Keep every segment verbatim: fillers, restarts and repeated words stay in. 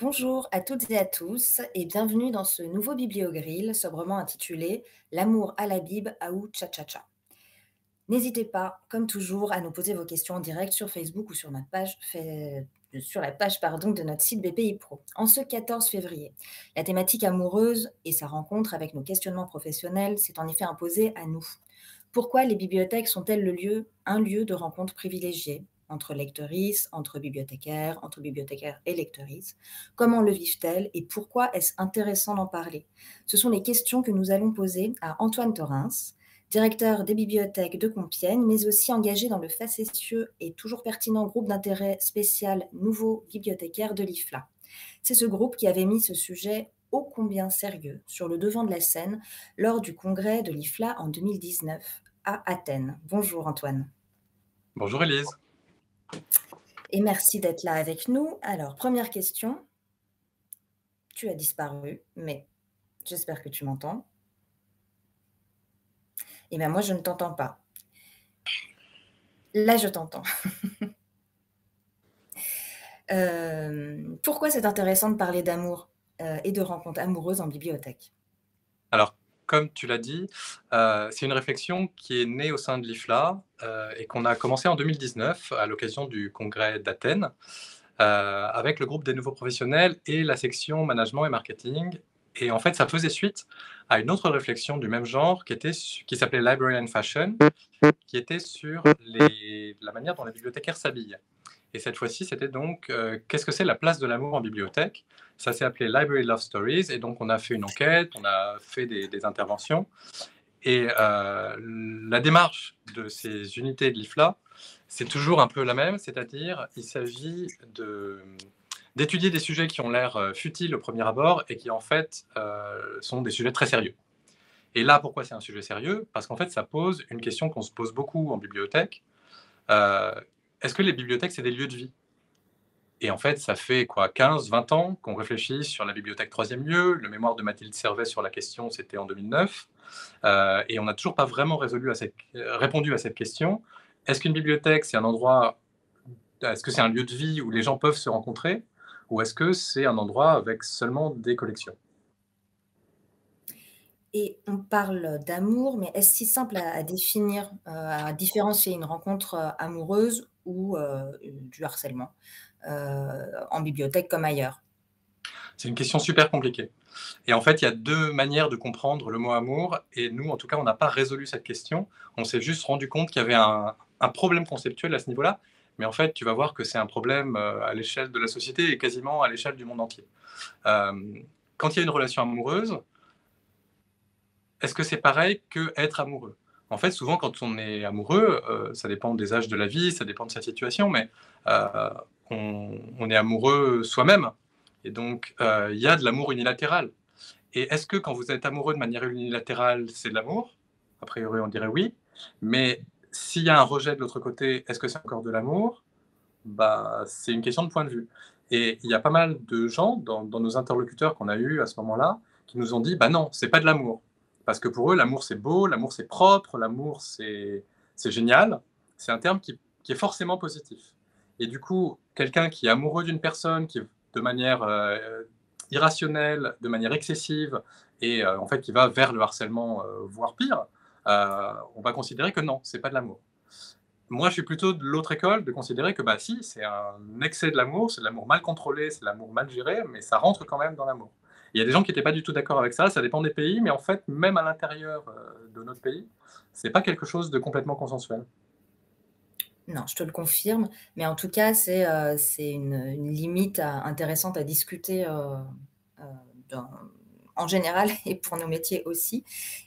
Bonjour à toutes et à tous et bienvenue dans ce nouveau bibliogrill sobrement intitulé « L'amour à la Bible, aou tcha-tcha-tcha ». N'hésitez pas, comme toujours, à nous poser vos questions en direct sur Facebook ou sur, notre page, fait, sur la page pardon, de notre site B P I Pro. En ce quatorze février, la thématique amoureuse et sa rencontre avec nos questionnements professionnels s'est en effet imposée à nous. Pourquoi les bibliothèques sont-elles le lieu, un lieu de rencontre privilégié entre lectrices, entre bibliothécaires, entre bibliothécaires et lectrices? Comment le vivent-elles et pourquoi est-ce intéressant d'en parler? Ce sont les questions que nous allons poser à Antoine Torrens, directeur des bibliothèques de Compiègne, mais aussi engagé dans le facétieux et toujours pertinent groupe d'intérêt spécial Nouveaux bibliothécaires de l'I F L A. C'est ce groupe qui avait mis ce sujet ô combien sérieux sur le devant de la scène lors du congrès de l'I F L A en deux mille dix-neuf à Athènes. Bonjour Antoine. Bonjour Elise. Et merci d'être là avec nous. Alors, première question. Tu as disparu, mais j'espère que tu m'entends. Eh bien, moi, je ne t'entends pas. Là, je t'entends. euh, pourquoi c'est intéressant de parler d'amour euh, et de rencontres amoureuses en bibliothèque? Alors, comme tu l'as dit, euh, c'est une réflexion qui est née au sein de l'I F L A euh, et qu'on a commencé en deux mille dix-neuf à l'occasion du congrès d'Athènes euh, avec le groupe des nouveaux professionnels et la section management et marketing. Et en fait, ça faisait suite à une autre réflexion du même genre qui était, qui s'appelait Library and Fashion, qui était sur les, la manière dont les bibliothécaires s'habillent. Et cette fois-ci, c'était donc euh, « Qu'est-ce que c'est la place de l'amour en bibliothèque ?» Ça s'est appelé « Library Love Stories » et donc on a fait une enquête, on a fait des, des interventions. Et euh, la démarche de ces unités de l'I F L A, c'est toujours un peu la même, c'est-à-dire il s'agit de, d'étudier des sujets qui ont l'air futiles au premier abord et qui en fait euh, sont des sujets très sérieux. Et là, pourquoi c'est un sujet sérieux? Parce qu'en fait, ça pose une question qu'on se pose beaucoup en bibliothèque. Euh, Est-ce que les bibliothèques, c'est des lieux de vie? Et en fait, ça fait quoi, quinze, vingt ans qu'on réfléchit sur la bibliothèque troisième lieu. Le mémoire de Mathilde Servet sur la question, c'était en deux mille neuf. Euh, et on n'a toujours pas vraiment résolu à cette, répondu à cette question. Est-ce qu'une bibliothèque, c'est un endroit, est-ce que c'est un lieu de vie où les gens peuvent se rencontrer? Ou est-ce que c'est un endroit avec seulement des collections? Et on parle d'amour, mais est-ce si simple à, à définir, euh, à différencier une rencontre amoureuse ou euh, du harcèlement euh, en bibliothèque comme ailleurs? C'est une question super compliquée. Et en fait, il y a deux manières de comprendre le mot amour. Et nous, en tout cas, on n'a pas résolu cette question. On s'est juste rendu compte qu'il y avait un, un problème conceptuel à ce niveau-là. Mais en fait, tu vas voir que c'est un problème à l'échelle de la société et quasiment à l'échelle du monde entier. Euh, quand il y a une relation amoureuse, est-ce que c'est pareil qu'être amoureux? En fait, souvent, quand on est amoureux, euh, ça dépend des âges de la vie, ça dépend de sa situation, mais euh, on, on est amoureux soi-même. Et donc, il euh, y a de l'amour unilatéral. Et est-ce que quand vous êtes amoureux de manière unilatérale, c'est de l'amour? A priori, on dirait oui. Mais s'il y a un rejet de l'autre côté, est-ce que c'est encore de l'amour? Bah, c'est une question de point de vue. Et il y a pas mal de gens dans, dans nos interlocuteurs qu'on a eus à ce moment-là qui nous ont dit « bah non, c'est pas de l'amour ». Parce que pour eux, l'amour, c'est beau, l'amour, c'est propre, l'amour, c'est génial. C'est un terme qui, qui est forcément positif. Et du coup, quelqu'un qui est amoureux d'une personne, qui de manière euh, irrationnelle, de manière excessive, et euh, en fait qui va vers le harcèlement, euh, voire pire, euh, on va considérer que non, c'est pas de l'amour. Moi, je suis plutôt de l'autre école, de considérer que bah si, c'est un excès de l'amour, c'est de l'amour mal contrôlé, c'est de l'amour mal géré, mais ça rentre quand même dans l'amour. Il y a des gens qui n'étaient pas du tout d'accord avec ça, ça dépend des pays, mais en fait, même à l'intérieur de notre pays, ce n'est pas quelque chose de complètement consensuel. Non, je te le confirme, mais en tout cas, c'est euh, une, une limite à, intéressante à discuter euh, euh, dans, en général et pour nos métiers aussi.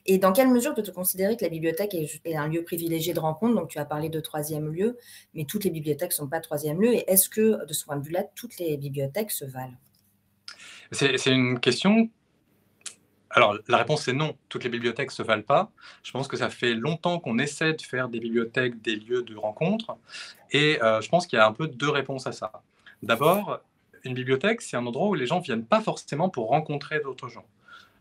Et dans quelle mesure peut-on considérer que la bibliothèque est, est un lieu privilégié de rencontre? Donc, tu as parlé de troisième lieu, mais toutes les bibliothèques ne sont pas troisième lieu. Et est-ce que, de ce point de vue-là, toutes les bibliothèques se valent? C'est une question... Alors, la réponse, c'est non. Toutes les bibliothèques ne se valent pas. Je pense que ça fait longtemps qu'on essaie de faire des bibliothèques des lieux de rencontre. Et euh, je pense qu'il y a un peu deux réponses à ça. D'abord, une bibliothèque, c'est un endroit où les gens ne viennent pas forcément pour rencontrer d'autres gens.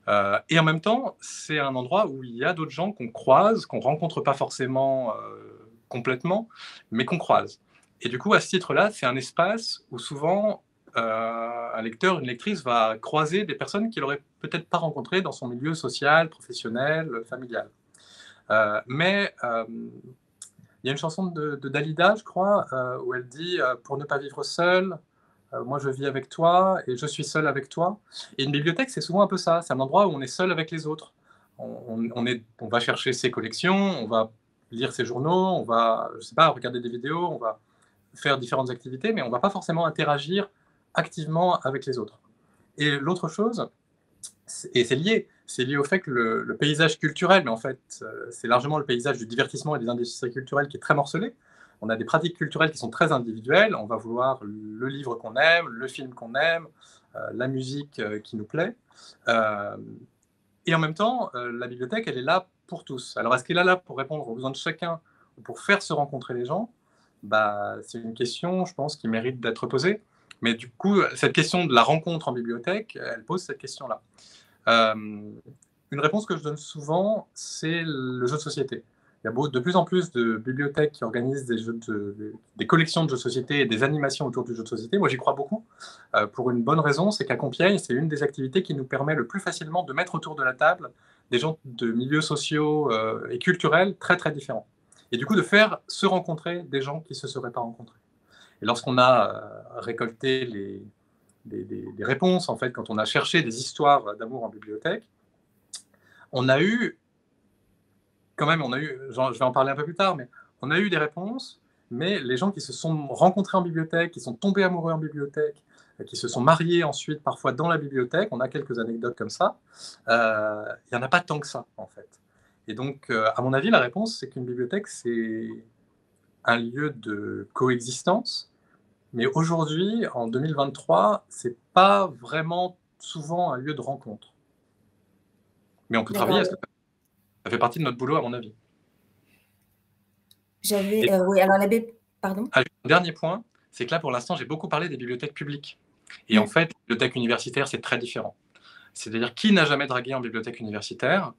Euh, et en même temps, c'est un endroit où il y a d'autres gens qu'on croise, qu'on ne rencontre pas forcément euh, complètement, mais qu'on croise. Et du coup, à ce titre-là, c'est un espace où souvent... Euh, un lecteur, une lectrice va croiser des personnes qu'il n'aurait peut-être pas rencontrées dans son milieu social, professionnel, familial. Euh, mais euh, il y a une chanson de, de Dalida, je crois, euh, où elle dit euh, « Pour ne pas vivre seul, euh, moi je vis avec toi et je suis seul avec toi ». Et une bibliothèque, c'est souvent un peu ça, c'est un endroit où on est seul avec les autres. On, on, est, on va chercher ses collections, on va lire ses journaux, on va, je sais pas, regarder des vidéos, on va faire différentes activités, mais on ne va pas forcément interagir activement avec les autres. Et l'autre chose, et c'est lié, c'est lié au fait que le, le paysage culturel, mais en fait, euh, c'est largement le paysage du divertissement et des industries culturelles qui est très morcelé. On a des pratiques culturelles qui sont très individuelles, on va vouloir le livre qu'on aime, le film qu'on aime, euh, la musique euh, qui nous plaît. Euh, et en même temps, euh, la bibliothèque, elle est là pour tous. Alors, est-ce qu'elle est là pour répondre aux besoins de chacun, pour faire se rencontrer les gens? Bah, c'est une question, je pense, qui mérite d'être posée. Mais du coup, cette question de la rencontre en bibliothèque, elle pose cette question-là. Euh, une réponse que je donne souvent, c'est le jeu de société. Il y a de plus en plus de bibliothèques qui organisent des, jeux de, des collections de jeux de société et des animations autour du jeu de société. Moi, j'y crois beaucoup, euh, pour une bonne raison, c'est qu'à Compiègne, c'est une des activités qui nous permet le plus facilement de mettre autour de la table des gens de milieux sociaux euh, et culturels très, très différents. Et du coup, de faire se rencontrer des gens qui ne se seraient pas rencontrés. Et lorsqu'on a récolté les, les, les, les réponses, en fait, quand on a cherché des histoires d'amour en bibliothèque, on a eu, quand même, on a eu, je vais en parler un peu plus tard, mais on a eu des réponses, mais les gens qui se sont rencontrés en bibliothèque, qui sont tombés amoureux en bibliothèque, qui se sont mariés ensuite, parfois dans la bibliothèque, on a quelques anecdotes comme ça, euh, il n'y en a pas tant que ça, en fait. Et donc, euh, à mon avis, la réponse, c'est qu'une bibliothèque, c'est un lieu de coexistence. Mais aujourd'hui, en deux mille vingt-trois, ce n'est pas vraiment souvent un lieu de rencontre. Mais on peut travailler à ce que ça fait partie de notre boulot, à mon avis. J'avais... Euh, oui, alors la B... Pardon. Un dernier point, c'est que là, pour l'instant, j'ai beaucoup parlé des bibliothèques publiques. Et mmh. en fait, bibliothèque universitaire, c'est très différent. C'est-à-dire, qui n'a jamais dragué en bibliothèque universitaire?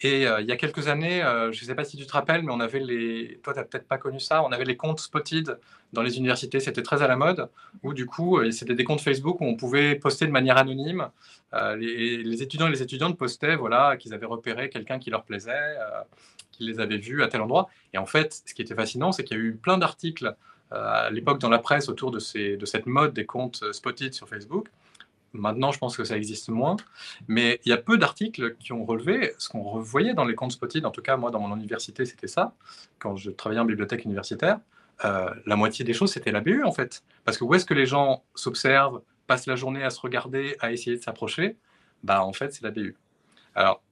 Et euh, il y a quelques années, euh, je ne sais pas si tu te rappelles, mais on avait les... Toi, tu n'as peut-être pas connu ça. On avait les comptes Spotted dans les universités. C'était très à la mode. Où du coup, euh, c'était des comptes Facebook où on pouvait poster de manière anonyme. Euh, les, les étudiants et les étudiantes postaient voilà, qu'ils avaient repéré quelqu'un qui leur plaisait, euh, qui les avait vus à tel endroit. Et en fait, ce qui était fascinant, c'est qu'il y a eu plein d'articles euh, à l'époque dans la presse autour de, ces, de cette mode des comptes Spotted sur Facebook. Maintenant, je pense que ça existe moins, mais il y a peu d'articles qui ont relevé ce qu'on revoyait dans les comptes Spotted. En tout cas, moi, dans mon université, c'était ça. Quand je travaillais en bibliothèque universitaire, euh, la moitié des choses, c'était la B U, en fait. Parce que où est-ce que les gens s'observent, passent la journée à se regarder, à essayer de s'approcher? Bah, en fait, c'est la B U. Alors,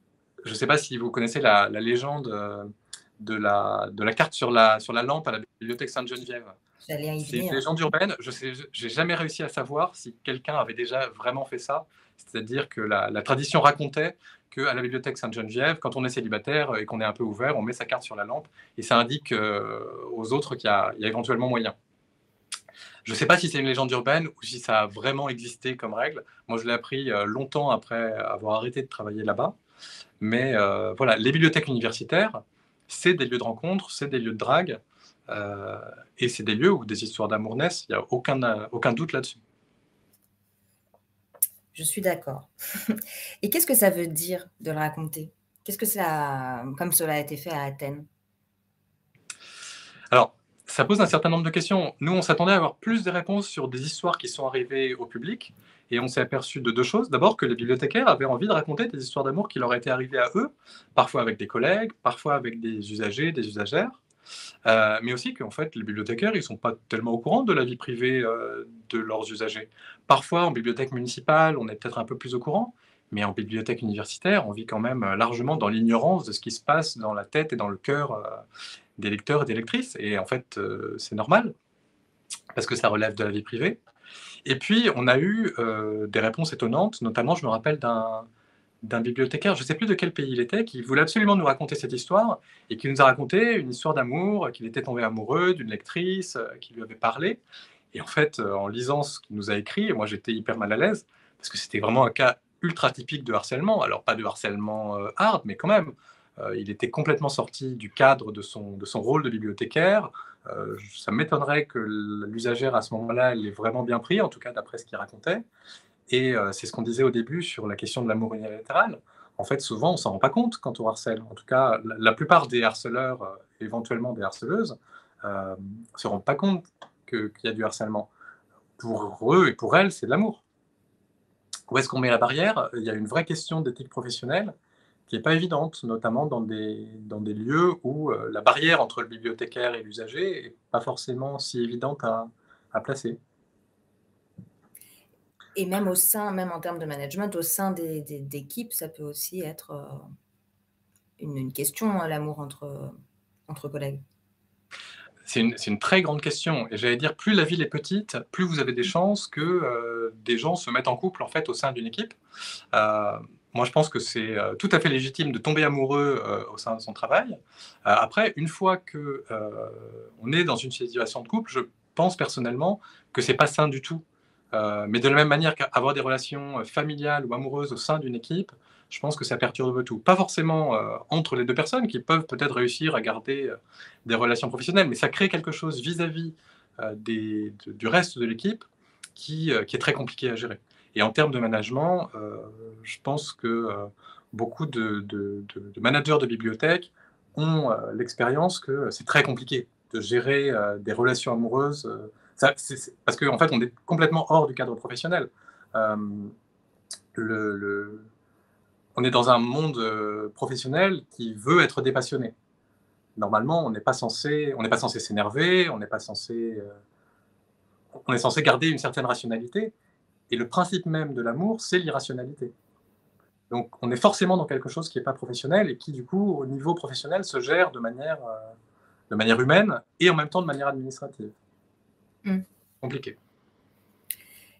je ne sais pas si vous connaissez la, la légende de la, de la carte sur la, sur la lampe à la bibliothèque Sainte-Geneviève. C'est une légende urbaine. Je n'ai jamais réussi à savoir si quelqu'un avait déjà vraiment fait ça. C'est-à-dire que la, la tradition racontait qu'à la bibliothèque Sainte-Geneviève, quand on est célibataire et qu'on est un peu ouvert, on met sa carte sur la lampe et ça indique euh, aux autres qu'il y, y a éventuellement moyen. Je ne sais pas si c'est une légende urbaine ou si ça a vraiment existé comme règle. Moi, je l'ai appris euh, longtemps après avoir arrêté de travailler là-bas. Mais euh, voilà, les bibliothèques universitaires, c'est des lieux de rencontre, c'est des lieux de drague. Euh, et c'est des lieux où des histoires d'amour naissent, il n'y a aucun, aucun doute là-dessus. Je suis d'accord. Et qu'est-ce que ça veut dire de le raconter? Qu'est-ce que ça, comme cela a été fait à Athènes? Alors, ça pose un certain nombre de questions. Nous, on s'attendait à avoir plus de réponses sur des histoires qui sont arrivées au public, et on s'est aperçu de deux choses. D'abord, que les bibliothécaires avaient envie de raconter des histoires d'amour qui leur étaient arrivées à eux, parfois avec des collègues, parfois avec des usagers, des usagères. Euh, mais aussi qu'en fait, les bibliothécaires, ils ne sont pas tellement au courant de la vie privée euh, de leurs usagers. Parfois, en bibliothèque municipale, on est peut-être un peu plus au courant, mais en bibliothèque universitaire, on vit quand même euh, largement dans l'ignorance de ce qui se passe dans la tête et dans le cœur euh, des lecteurs et des lectrices. Et en fait, euh, c'est normal, parce que ça relève de la vie privée. Et puis, on a eu euh, des réponses étonnantes, notamment, je me rappelle d'un d'un bibliothécaire, je ne sais plus de quel pays il était, qui voulait absolument nous raconter cette histoire, et qui nous a raconté une histoire d'amour, qu'il était tombé amoureux d'une lectrice, euh, qui lui avait parlé. Et en fait, euh, en lisant ce qu'il nous a écrit, moi j'étais hyper mal à l'aise, parce que c'était vraiment un cas ultra typique de harcèlement. Alors pas de harcèlement euh, hard, mais quand même, euh, il était complètement sorti du cadre de son, de son rôle de bibliothécaire. Euh, ça m'étonnerait que l'usagère à ce moment-là, elle l'ait vraiment bien pris, en tout cas d'après ce qu'il racontait. Et euh, c'est ce qu'on disait au début sur la question de l'amour unilatéral. En fait, souvent, on ne s'en rend pas compte quand on harcèle. En tout cas, la, la plupart des harceleurs, euh, éventuellement des harceleuses, euh, ne se rendent pas compte que, qu'il y a du harcèlement. Pour eux et pour elles, c'est de l'amour. Où est-ce qu'on met la barrière? Il y a une vraie question d'éthique professionnelle qui n'est pas évidente, notamment dans des, dans des lieux où euh, la barrière entre le bibliothécaire et l'usager n'est pas forcément si évidente à, à placer. Et même au sein, même en termes de management, au sein des, des, d'équipes, ça peut aussi être une, une question, hein, l'amour entre, entre collègues. C'est une, c'est une très grande question. Et j'allais dire, plus la ville est petite, plus vous avez des chances que euh, des gens se mettent en couple en fait, au sein d'une équipe. Euh, moi, je pense que c'est euh, tout à fait légitime de tomber amoureux euh, au sein de son travail. Euh, après, une fois qu'on euh, est dans une situation de couple, je pense personnellement que ce n'est pas sain du tout. Euh, mais de la même manière qu'avoir des relations familiales ou amoureuses au sein d'une équipe, je pense que ça perturbe tout. Pas forcément euh, entre les deux personnes qui peuvent peut-être réussir à garder euh, des relations professionnelles, mais ça crée quelque chose vis-à-vis euh, des, de, du reste de l'équipe qui, euh, qui est très compliqué à gérer. Et en termes de management, euh, je pense que euh, beaucoup de, de, de, de managers de bibliothèques ont euh, l'expérience que c'est très compliqué de gérer euh, des relations amoureuses euh, Ça, c'est, c'est parce qu'en fait, on est complètement hors du cadre professionnel. Euh, le, le, on est dans un monde professionnel qui veut être dépassionné. Normalement, on n'est pas censé, on n'est pas censé s'énerver, on n'est pas censé, euh, on est censé garder une certaine rationalité. Et le principe même de l'amour, c'est l'irrationalité. Donc, on est forcément dans quelque chose qui n'est pas professionnel et qui, du coup, au niveau professionnel, se gère de manière, euh, de manière humaine et en même temps de manière administrative. Mmh. Compliqué.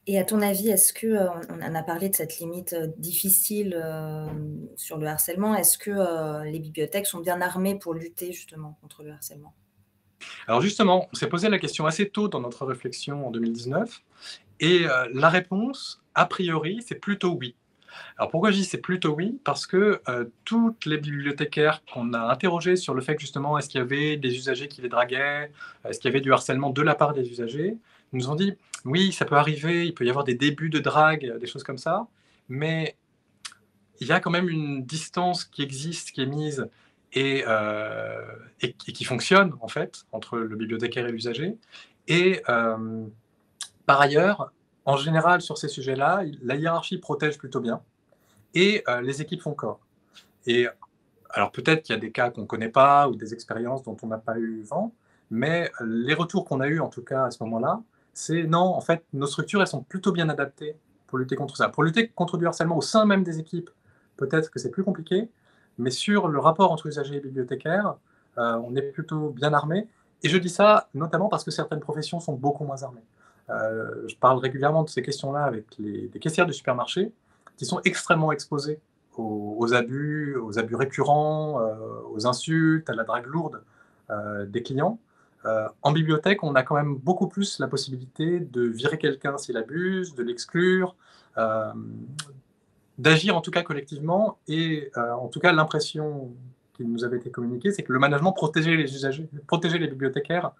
Et à ton avis, est-ce que, euh, on en a parlé de cette limite euh, difficile euh, sur le harcèlement, est-ce que euh, les bibliothèques sont bien armées pour lutter justement contre le harcèlement? Alors justement, on s'est posé la question assez tôt dans notre réflexion en deux mille dix-neuf, et euh, la réponse, a priori, c'est plutôt oui. Alors pourquoi je dis c'est plutôt oui? Parce que euh, toutes les bibliothécaires qu'on a interrogées sur le fait que justement est-ce qu'il y avait des usagers qui les draguaient, est-ce qu'il y avait du harcèlement de la part des usagers, nous ont dit oui, ça peut arriver, il peut y avoir des débuts de drague, des choses comme ça, mais il y a quand même une distance qui existe, qui est mise et, euh, et, et qui fonctionne en fait entre le bibliothécaire et l'usager. Et euh, par ailleurs, en général, sur ces sujets-là, la hiérarchie protège plutôt bien et euh, les équipes font corps. Et alors peut-être qu'il y a des cas qu'on ne connaît pas ou des expériences dont on n'a pas eu vent, mais les retours qu'on a eus en tout cas à ce moment-là, c'est non, en fait, nos structures, elles sont plutôt bien adaptées pour lutter contre ça. Pour lutter contre du harcèlement au sein même des équipes, peut-être que c'est plus compliqué, mais sur le rapport entre usagers et bibliothécaires, euh, on est plutôt bien armés. Et je dis ça notamment parce que certaines professions sont beaucoup moins armées. Euh, je parle régulièrement de ces questions-là avec les, les caissières du supermarché qui sont extrêmement exposées aux, aux abus, aux abus récurrents, euh, aux insultes, à la drague lourde euh, des clients. Euh, en bibliothèque, on a quand même beaucoup plus la possibilité de virer quelqu'un s'il abuse, de l'exclure, euh, d'agir en tout cas collectivement. Et euh, en tout cas, l'impression qui nous avait été communiquée, c'est que le management protégeait les usagers, protégeait les bibliothécaires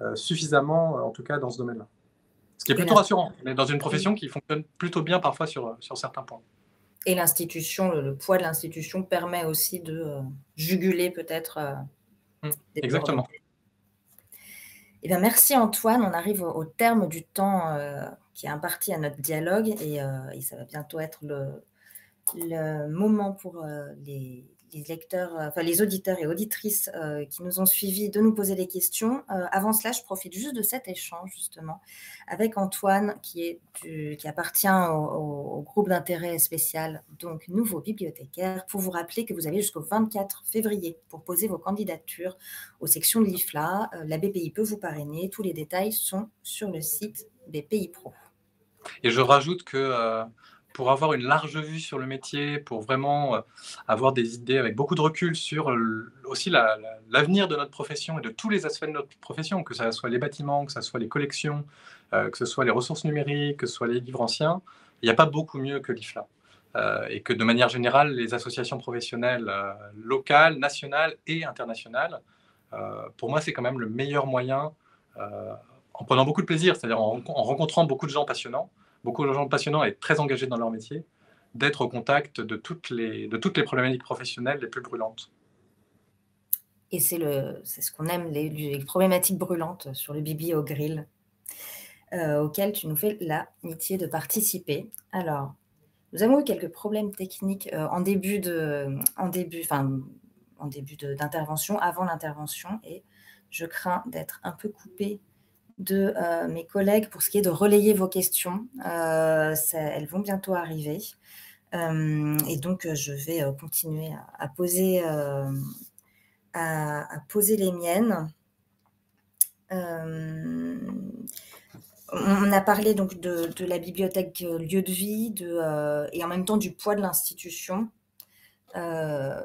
euh, suffisamment, en tout cas dans ce domaine-là. Ce qui est plutôt rassurant, mais dans une profession qui fonctionne plutôt bien parfois sur, sur certains points. Et l'institution, le, le poids de l'institution permet aussi de euh, juguler peut-être. Euh, mmh, exactement. Eh bien, merci Antoine, on arrive au, au terme du temps euh, qui est imparti à notre dialogue et, euh, et ça va bientôt être le, le moment pour euh, les, les lecteurs, euh, enfin les auditeurs et auditrices euh, qui nous ont suivis de nous poser des questions. Euh, avant cela, je profite juste de cet échange justement avec Antoine qui, est du, qui appartient au, au, au groupe d'intérêt spécial, donc nouveau bibliothécaire, pour vous rappeler que vous avez jusqu'au vingt-quatre février pour poser vos candidatures aux sections de l'I F L A. Euh, la B P I peut vous parrainer, tous les détails sont sur le site B P I Pro. Et je rajoute que euh, pour avoir une large vue sur le métier, pour vraiment euh, avoir des idées avec beaucoup de recul sur euh, aussi la, la, l'avenir de notre profession et de tous les aspects de notre profession, que ce soit les bâtiments, que ce soit les collections, euh, que ce soit les ressources numériques, que ce soit les livres anciens, il n'y a pas beaucoup mieux que l'I F L A. Euh, et que de manière générale, les associations professionnelles euh, locales, nationales et internationales, euh, pour moi, c'est quand même le meilleur moyen, euh, en prenant beaucoup de plaisir, c'est-à-dire en, en rencontrant beaucoup de gens passionnants, beaucoup de gens passionnants et très engagés dans leur métier, d'être au contact de toutes les, de toutes les problématiques professionnelles les plus brûlantes. Et c'est ce qu'on aime, les, les problématiques brûlantes sur le bibliogrill, euh, auquel tu nous fais l'amitié de participer. Alors, nous avons eu quelques problèmes techniques euh, en début de, en début, enfin, en début d'intervention, avant l'intervention, et je crains d'être un peu coupée de euh, mes collègues pour ce qui est de relayer vos questions. Euh, ça, elles vont bientôt arriver. Euh, et donc, je vais euh, continuer à, à, poser, euh, à, à poser les miennes. Euh, on a parlé donc de, de la bibliothèque lieu de vie de, euh, et en même temps du poids de l'institution. Euh,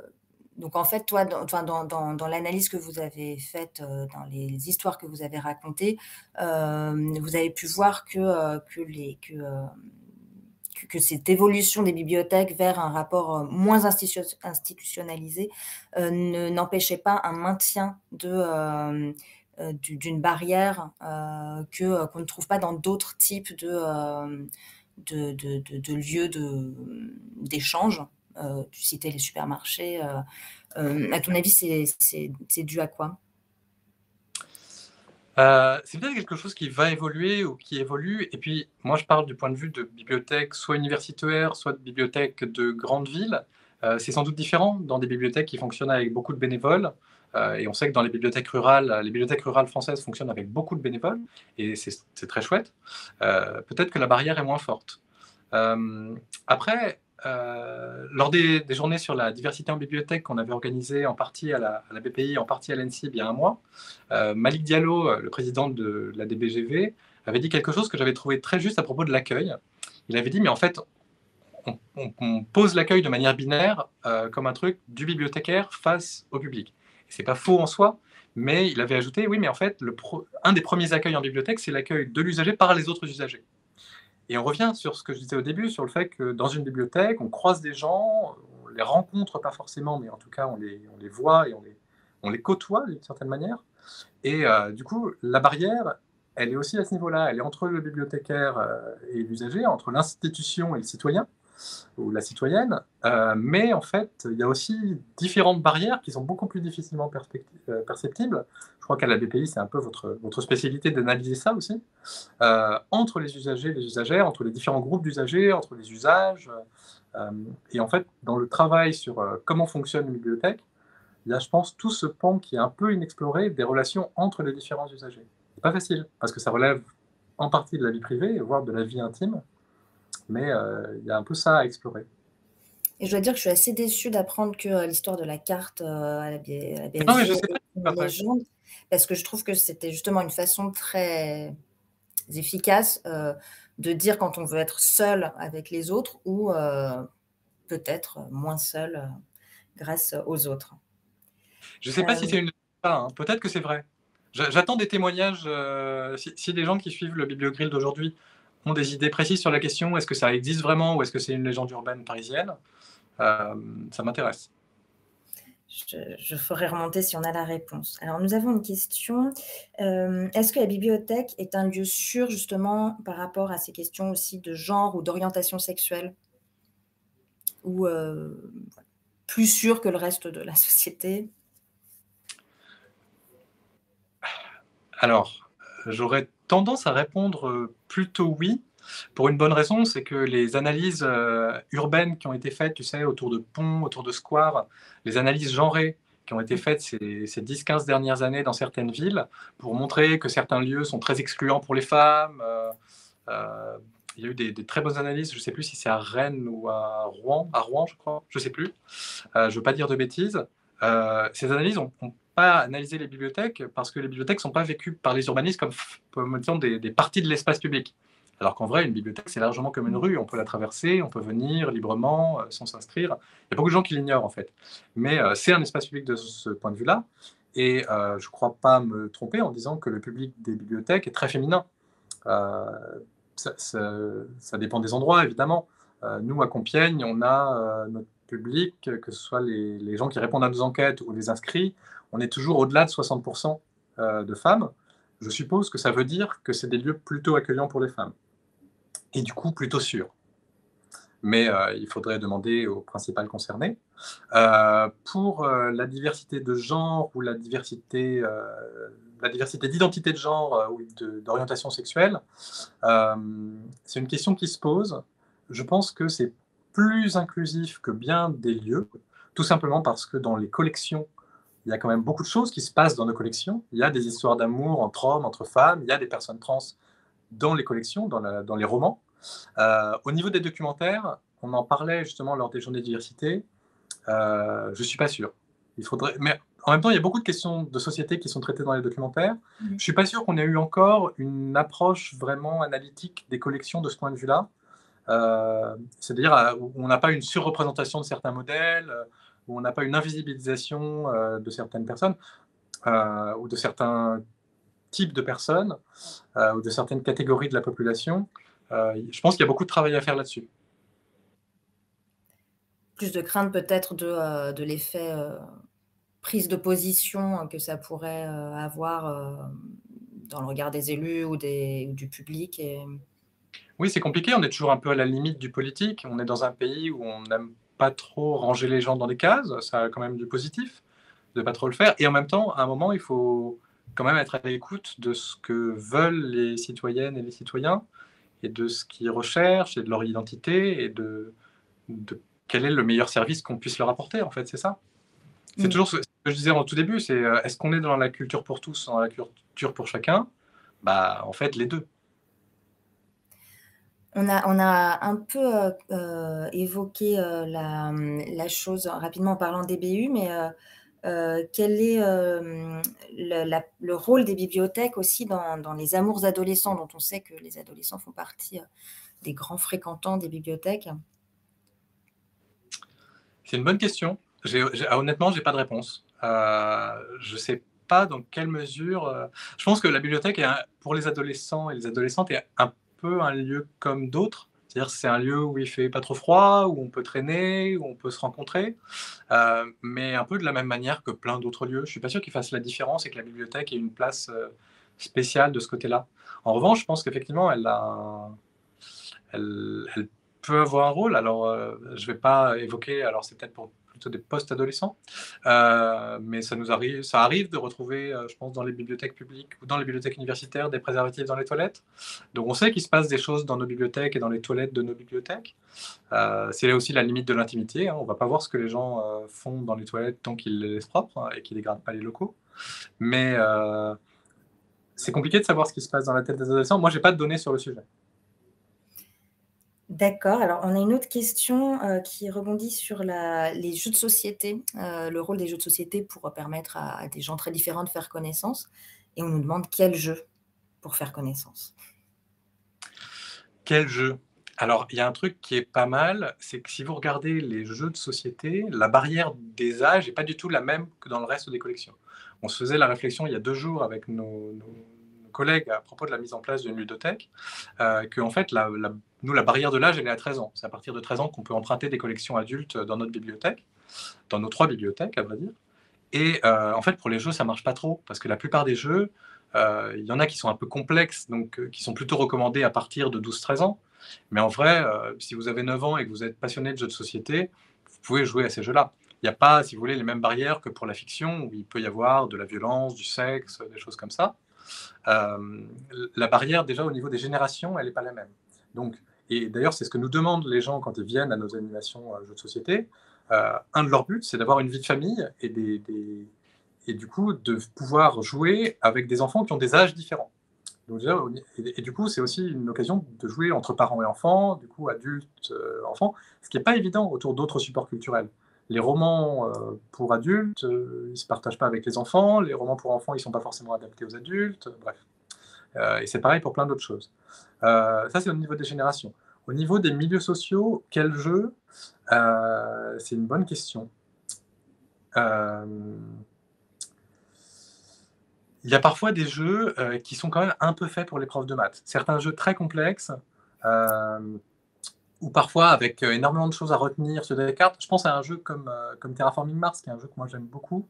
Donc, en fait, toi, dans, dans, dans, dans l'analyse que vous avez faite, euh, dans les histoires que vous avez racontées, euh, vous avez pu voir que, euh, que, les, que, euh, que, que cette évolution des bibliothèques vers un rapport euh, moins institu institutionnalisé euh, ne, n'empêchait pas un maintien de, euh, euh, d'une barrière euh, que, euh, qu'on ne trouve pas dans d'autres types de, euh, de, de, de, de lieux d'échange. Euh, tu citais les supermarchés. Euh, euh, à ton avis, c'est dû à quoi? euh, C'est peut-être quelque chose qui va évoluer ou qui évolue. Et puis, moi, je parle du point de vue de bibliothèques soit universitaires, soit de bibliothèques de grandes villes. Euh, c'est sans doute différent dans des bibliothèques qui fonctionnent avec beaucoup de bénévoles. Euh, et on sait que dans les bibliothèques rurales, les bibliothèques rurales françaises fonctionnent avec beaucoup de bénévoles. Et c'est très chouette. Euh, peut-être que la barrière est moins forte. Euh, après... Euh, lors des, des journées sur la diversité en bibliothèque qu'on avait organisées en partie à la, à la B P I, en partie à l'A N S I B il y a un mois, euh, Malik Diallo, le président de la D B G V, avait dit quelque chose que j'avais trouvé très juste à propos de l'accueil. Il avait dit, mais en fait, on, on, on pose l'accueil de manière binaire euh, comme un truc du bibliothécaire face au public. C'est pas faux en soi, mais il avait ajouté, oui, mais en fait, le pro, un des premiers accueils en bibliothèque, c'est l'accueil de l'usager par les autres usagers. Et on revient sur ce que je disais au début, sur le fait que dans une bibliothèque, on croise des gens, on les rencontre pas forcément, mais en tout cas, on les, on les voit et on les, on les côtoie d'une certaine manière. Et euh, du coup, la barrière, elle est aussi à ce niveau-là. Elle est entre le bibliothécaire et l'usager, entre l'institution et le citoyen, ou la citoyenne. Euh, mais en fait, il y a aussi différentes barrières qui sont beaucoup plus difficilement perceptibles. Je crois qu'à la B P I, c'est un peu votre, votre spécialité d'analyser ça aussi. Euh, entre les usagers et les usagères, entre les différents groupes d'usagers, entre les usages. Euh, et en fait, dans le travail sur euh, comment fonctionne une bibliothèque, il y a, je pense, tout ce pan qui est un peu inexploré des relations entre les différents usagers. C'est pas facile, parce que ça relève en partie de la vie privée, voire de la vie intime. Mais euh, il y a un peu ça à explorer. Et je dois dire que je suis assez déçue d'apprendre que euh, l'histoire de la carte euh, à la B N G non, mais je sais pas, est une légende, parce que je trouve que c'était justement une façon très efficace euh, de dire quand on veut être seul avec les autres ou euh, peut-être moins seul euh, grâce aux autres. Je ne sais euh... pas si c'est une ah, hein. Peut-être que c'est vrai. J'attends des témoignages. Euh, si, si des gens qui suivent le Bibliogrill d'aujourd'hui ont des idées précises sur la question, est-ce que ça existe vraiment ou est-ce que c'est une légende urbaine parisienne, euh, ça m'intéresse. Je, je ferai remonter si on a la réponse. Alors, nous avons une question. Euh, est-ce que la bibliothèque est un lieu sûr, justement, par rapport à ces questions aussi de genre ou d'orientation sexuelle, ou euh, plus sûr que le reste de la société? Alors, j'aurais tendance à répondre plutôt oui, pour une bonne raison, c'est que les analyses euh, urbaines qui ont été faites, tu sais, autour de ponts, autour de squares, les analyses genrées qui ont été faites ces, ces dix quinze dernières années dans certaines villes, pour montrer que certains lieux sont très excluants pour les femmes. Euh, euh, il y a eu des, des très bonnes analyses, je ne sais plus si c'est à Rennes ou à Rouen, à Rouen je crois, je ne sais plus, euh, je ne veux pas dire de bêtises. Euh, ces analyses ont, ont pas analyser les bibliothèques parce que les bibliothèques ne sont pas vécues par les urbanistes comme, comme disons, des, des parties de l'espace public. Alors qu'en vrai, une bibliothèque, c'est largement comme une rue. On peut la traverser, on peut venir librement, sans s'inscrire. Il y a beaucoup de gens qui l'ignorent, en fait. Mais euh, c'est un espace public de ce point de vue-là. Et euh, je ne crois pas me tromper en disant que le public des bibliothèques est très féminin. Euh, ça, ça, ça dépend des endroits, évidemment. Euh, nous, à Compiègne, on a euh, notre public, que ce soit les, les gens qui répondent à nos enquêtes ou les inscrits, on est toujours au-delà de soixante pour cent euh, de femmes. Je suppose que ça veut dire que c'est des lieux plutôt accueillants pour les femmes. Et du coup, plutôt sûrs. Mais euh, il faudrait demander aux principales concernées. Euh, pour euh, la diversité de genre ou la diversité, euh, la diversité d'identité de genre euh, ou d'orientation sexuelle, euh, c'est une question qui se pose. Je pense que c'est plus inclusif que bien des lieux, tout simplement parce que dans les collections, il y a quand même beaucoup de choses qui se passent dans nos collections. Il y a des histoires d'amour entre hommes, entre femmes, il y a des personnes trans dans les collections, dans, la, dans les romans. Euh, au niveau des documentaires, on en parlait justement lors des journées de diversité, euh, je ne suis pas sûr. Il faudrait... Mais en même temps, il y a beaucoup de questions de société qui sont traitées dans les documentaires. Mmh. Je ne suis pas sûr qu'on ait eu encore une approche vraiment analytique des collections de ce point de vue-là. Euh, C'est-à-dire où on n'a pas une surreprésentation de certains modèles, où on n'a pas une invisibilisation euh, de certaines personnes euh, ou de certains types de personnes euh, ou de certaines catégories de la population. Euh, je pense qu'il y a beaucoup de travail à faire là-dessus. Plus de crainte peut-être de, euh, de l'effet euh, prise de position que ça pourrait euh, avoir euh, dans le regard des élus ou, des, ou du public. Et... Oui, c'est compliqué. On est toujours un peu à la limite du politique. On est dans un pays où on n'aime pas trop ranger les gens dans des cases. Ça a quand même du positif de ne pas trop le faire. Et en même temps, à un moment, il faut quand même être à l'écoute de ce que veulent les citoyennes et les citoyens, et de ce qu'ils recherchent, et de leur identité, et de, de quel est le meilleur service qu'on puisse leur apporter, en fait, c'est ça. C'est mmh. toujours ce que je disais au tout début, c'est est-ce qu'on est dans la culture pour tous, dans la culture pour chacun? Bah, en fait, les deux. On a, on a un peu euh, évoqué euh, la, la chose rapidement en parlant des B U, mais euh, euh, quel est euh, le, la, le rôle des bibliothèques aussi dans, dans les amours adolescents, dont on sait que les adolescents font partie euh, des grands fréquentants des bibliothèques? C'est une bonne question. J'ai, j'ai, honnêtement, je n'ai pas de réponse. Euh, je ne sais pas dans quelle mesure... Euh, je pense que la bibliothèque, est un, pour les adolescents et les adolescentes, est un un lieu comme d'autres, c'est-à-dire c'est un lieu où il fait pas trop froid, où on peut traîner, où on peut se rencontrer, euh, mais un peu de la même manière que plein d'autres lieux. Je suis pas sûr qu'ils fassent la différence et que la bibliothèque ait une place euh, spéciale de ce côté-là. En revanche, je pense qu'effectivement, elle a, un... elle, elle peut avoir un rôle. Alors, euh, je vais pas évoquer. Alors, c'est peut-être pour plutôt des post-adolescents, euh, mais ça nous arrive, ça arrive de retrouver, euh, je pense, dans les bibliothèques publiques ou dans les bibliothèques universitaires, des préservatifs dans les toilettes. Donc on sait qu'il se passe des choses dans nos bibliothèques et dans les toilettes de nos bibliothèques. Euh, c'est là aussi la limite de l'intimité, hein. On ne va pas voir ce que les gens euh, font dans les toilettes tant qu'ils les laissent propres, hein, et qu'ils ne dégradent pas les locaux. Mais euh, c'est compliqué de savoir ce qui se passe dans la tête des adolescents. Moi, je n'ai pas de données sur le sujet. D'accord. Alors, on a une autre question euh, qui rebondit sur la, les jeux de société, euh, le rôle des jeux de société pour permettre à, à des gens très différents de faire connaissance. Et on nous demande quel jeu pour faire connaissance. Quel jeu? Alors, il y a un truc qui est pas mal, c'est que si vous regardez les jeux de société, la barrière des âges n'est pas du tout la même que dans le reste des collections. On se faisait la réflexion il y a deux jours avec nos... nos collègues à propos de la mise en place d'une ludothèque, euh, que en fait, la, la, nous, la barrière de l'âge, elle est à treize ans. C'est à partir de treize ans qu'on peut emprunter des collections adultes dans notre bibliothèque, dans nos trois bibliothèques, à vrai dire. Et euh, en fait, pour les jeux, ça marche pas trop, parce que la plupart des jeux, euh, il y en a qui sont un peu complexes, donc euh, qui sont plutôt recommandés à partir de douze treize ans. Mais en vrai, euh, si vous avez neuf ans et que vous êtes passionné de jeux de société, vous pouvez jouer à ces jeux-là. Il n'y a pas, si vous voulez, les mêmes barrières que pour la fiction, où il peut y avoir de la violence, du sexe, des choses comme ça. Euh, la barrière déjà au niveau des générations, elle n'est pas la même. Donc, et d'ailleurs, c'est ce que nous demandent les gens quand ils viennent à nos animations euh, jeux de société. Euh, un de leurs buts, c'est d'avoir une vie de famille et, des, des, et du coup de pouvoir jouer avec des enfants qui ont des âges différents. Donc, déjà, et, et du coup, c'est aussi une occasion de jouer entre parents et enfants, du coup adultes, euh, enfants, ce qui n'est pas évident autour d'autres supports culturels. Les romans euh, pour adultes, euh, ils ne se partagent pas avec les enfants. Les romans pour enfants, ils ne sont pas forcément adaptés aux adultes. Euh, bref, Euh, et c'est pareil pour plein d'autres choses. Euh, ça, c'est au niveau des générations. Au niveau des milieux sociaux, quel jeu euh, c'est une bonne question. Euh, il y a parfois des jeux euh, qui sont quand même un peu faits pour les profs de maths. Certains jeux très complexes, euh, ou parfois avec euh, énormément de choses à retenir sur des cartes. Je pense à un jeu comme, euh, comme Terraforming Mars, qui est un jeu que moi j'aime beaucoup.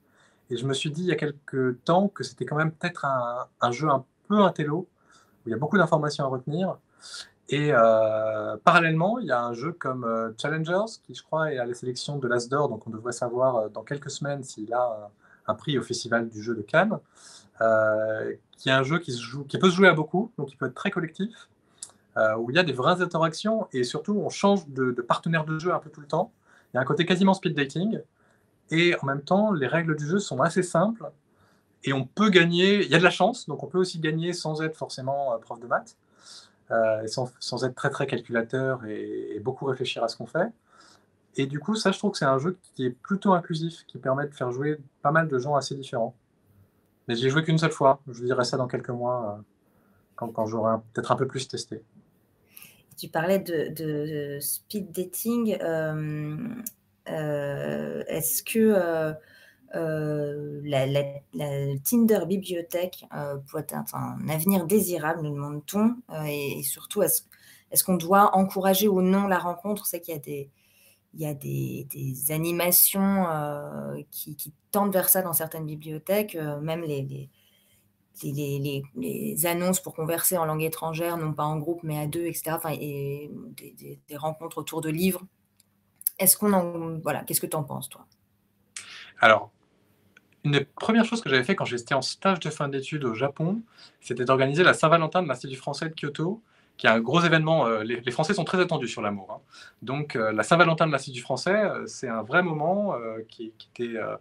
Et je me suis dit il y a quelques temps que c'était quand même peut-être un, un jeu un peu intello, où il y a beaucoup d'informations à retenir. Et euh, parallèlement, il y a un jeu comme euh, Challengers, qui je crois est à la sélection de l'As d'Or, donc on devrait savoir euh, dans quelques semaines s'il a un, un prix au Festival du jeu de Cannes, euh, qui est un jeu qui, se joue, qui peut se jouer à beaucoup, donc qui peut être très collectif, euh, où il y a des vraies interactions, et surtout on change de, de partenaire de jeu un peu tout le temps. Il y a un côté quasiment speed dating, et en même temps, les règles du jeu sont assez simples, et on peut gagner, il y a de la chance, donc on peut aussi gagner sans être forcément euh, prof de maths. Euh, sans, sans être très très calculateur et, et beaucoup réfléchir à ce qu'on fait. Et du coup, ça, je trouve que c'est un jeu qui est plutôt inclusif, qui permet de faire jouer pas mal de gens assez différents. Mais j'y ai joué qu'une seule fois, je vous dirai ça dans quelques mois, euh, quand, quand j'aurai peut-être un peu plus testé. Tu parlais de, de, de speed dating, euh, euh, est-ce que euh, euh, la, la, la Tinder bibliothèque euh, peut être un, un avenir désirable, nous demande-t-on, euh, et, et surtout est-ce est-ce qu'on doit encourager ou non la rencontre? C'est qu'il y a des il y a des, des animations euh, qui, qui tendent vers ça dans certaines bibliothèques, euh, même les les, les, les les annonces pour converser en langue étrangère, non pas en groupe mais à deux, et cetera. Enfin, et des, des, des rencontres autour de livres. Est-ce qu'on en voilà, qu'est-ce que tu en penses, toi? Alors, une des premières choses que j'avais fait quand j'étais en stage de fin d'études au Japon, c'était d'organiser la Saint-Valentin de l'Institut français de Kyoto, qui est un gros événement. Euh, les, les Français sont très attendus sur l'amour, hein. Donc euh, la Saint-Valentin de l'Institut français, euh, c'est un vrai moment euh, qui, qui était euh,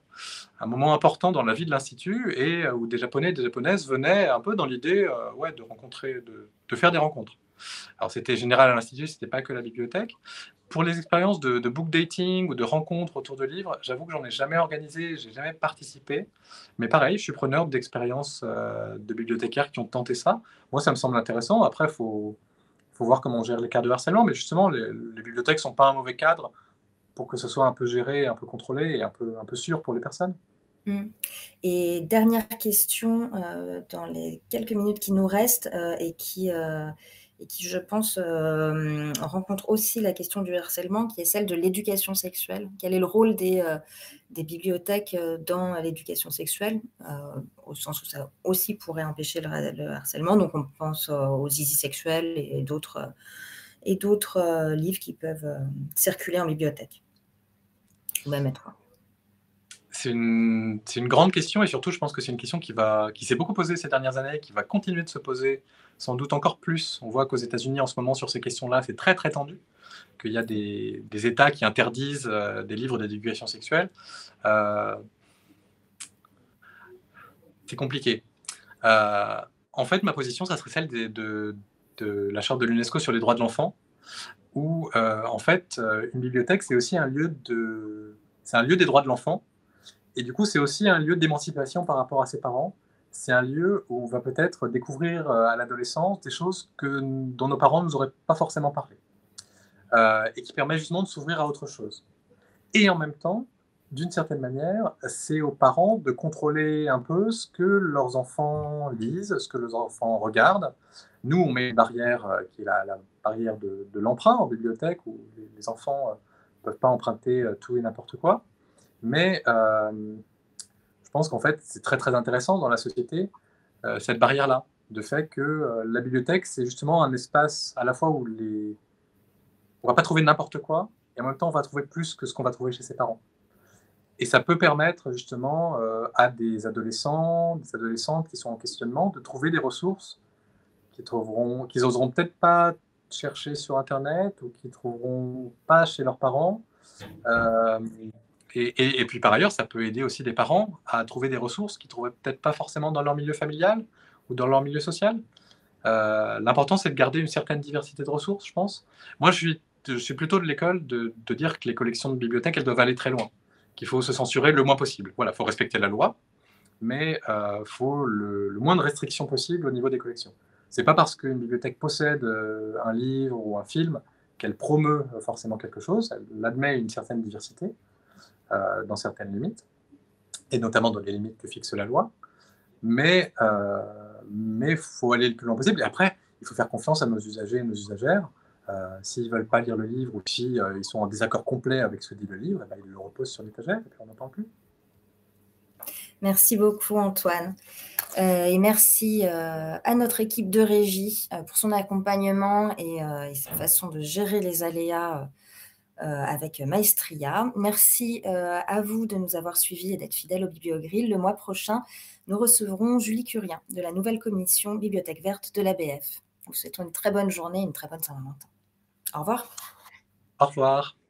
un moment important dans la vie de l'Institut, et euh, où des Japonais et des Japonaises venaient un peu dans l'idée euh, ouais, de rencontrer, de, de faire des rencontres. Alors c'était général à l'Institut, c'était pas que la bibliothèque. Pour les expériences de, de book dating ou de rencontres autour de livres, j'avoue que j'en ai jamais organisé, j'ai jamais participé. Mais pareil, je suis preneur d'expériences euh, de bibliothécaires qui ont tenté ça. Moi, ça me semble intéressant. Après, il faut, faut voir comment on gère les cas de harcèlement. Mais justement, les, les bibliothèques ne sont pas un mauvais cadre pour que ce soit un peu géré, un peu contrôlé et un peu, un peu sûr pour les personnes. Mmh. Et dernière question euh, dans les quelques minutes qui nous restent euh, et qui... Euh... et qui, je pense, euh, rencontre aussi la question du harcèlement, qui est celle de l'éducation sexuelle. Quel est le rôle des, euh, des bibliothèques dans l'éducation sexuelle, euh, au sens où ça aussi pourrait empêcher le, le harcèlement? Donc, on pense euh, aux zizi sexuels et d'autres et d'autres euh, livres qui peuvent euh, circuler en bibliothèque. Même être... C'est une, c'est une grande question, et surtout, je pense que c'est une question qui, va, qui s'est beaucoup posée ces dernières années, qui va continuer de se poser sans doute encore plus. On voit qu'aux États-Unis, en ce moment, sur ces questions-là, c'est très, très tendu, qu'il y a des, des États qui interdisent euh, des livres d'éducation sexuelle. Euh, c'est compliqué. Euh, en fait, ma position, ça serait celle des, de, de la Charte de l'UNESCO sur les droits de l'enfant, où, euh, en fait, une bibliothèque, c'est aussi un lieu, de, c'est un lieu des droits de l'enfant. Et du coup, c'est aussi un lieu d'émancipation par rapport à ses parents. C'est un lieu où on va peut-être découvrir à l'adolescence des choses que, dont nos parents ne nous auraient pas forcément parlé, euh, et qui permet justement de s'ouvrir à autre chose. Et en même temps, d'une certaine manière, c'est aux parents de contrôler un peu ce que leurs enfants lisent, ce que leurs enfants regardent. Nous, on met une barrière euh, qui est la, la barrière de, de l'emprunt en bibliothèque, où les, les enfants euh, peuvent pas emprunter euh, tout et n'importe quoi. Mais euh, je pense qu'en fait, c'est très, très intéressant dans la société, euh, cette barrière-là, de fait que euh, la bibliothèque, c'est justement un espace à la fois où les... on ne va pas trouver n'importe quoi, et en même temps, on va trouver plus que ce qu'on va trouver chez ses parents. Et ça peut permettre justement euh, à des adolescents, des adolescentes qui sont en questionnement, de trouver des ressources qu'ils trouveront, qu'ils n'oseront peut-être pas chercher sur Internet, ou qu'ils ne trouveront pas chez leurs parents. Euh, Et, et, et puis par ailleurs, ça peut aider aussi des parents à trouver des ressources qu'ils ne trouvaient peut-être pas forcément dans leur milieu familial ou dans leur milieu social. Euh, l'important, c'est de garder une certaine diversité de ressources, je pense. Moi, je suis, je suis plutôt de l'école de, de dire que les collections de bibliothèques, elles doivent aller très loin, qu'il faut se censurer le moins possible. Voilà, il faut respecter la loi, mais il euh, faut le, le moins de restrictions possible au niveau des collections. C'est pas parce qu'une bibliothèque possède euh, un livre ou un film qu'elle promeut euh, forcément quelque chose. Elle admet une certaine diversité euh, dans certaines limites, et notamment dans les limites que fixe la loi. Mais euh, mais faut aller le plus loin possible. Et après, il faut faire confiance à nos usagers et nos usagères. Euh, S'ils ne veulent pas lire le livre ou s'ils euh, sont en désaccord complet avec ce que dit le livre, eh bien, ils le reposent sur l'étagère et puis on n'entend plus. Merci beaucoup Antoine. Euh, et merci euh, à notre équipe de régie euh, pour son accompagnement et, euh, et sa façon de gérer les aléas euh, avec Maestria. Merci euh, à vous de nous avoir suivis et d'être fidèles au Bibliogrill. Le mois prochain, nous recevrons Julie Curien de la nouvelle commission Bibliothèque Verte de l'A B F. Nous vous souhaitons une très bonne journée et une très bonne Saint-Valentin. Au revoir. Au revoir.